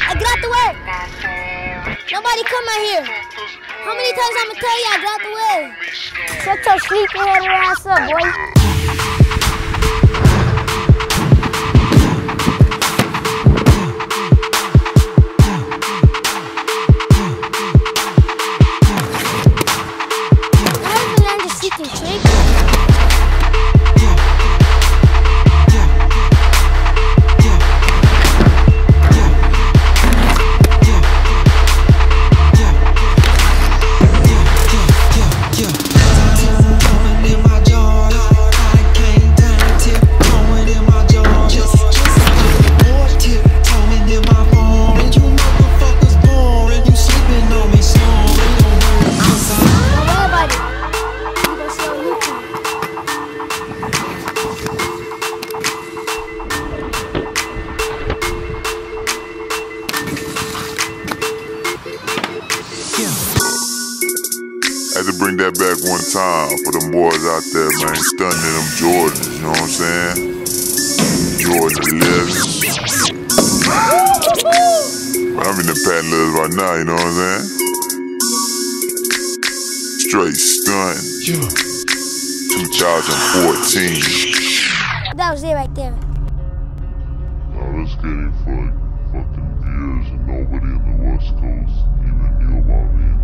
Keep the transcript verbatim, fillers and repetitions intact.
I get out the way. Nobody come out here. How many times I'm gonna tell you I get out the way? Shut your sleepy head ass up, boy. I had to bring that back one time for them boys out there, man, stunning them Jordans, you know what I'm saying? Jordan eleven. But I'm in the patent leathers right now, you know what I'm saying? Straight stunned. two thousand fourteen. That was it right there. Now it's getting for like fucking years and nobody in the West Coast even knew about me.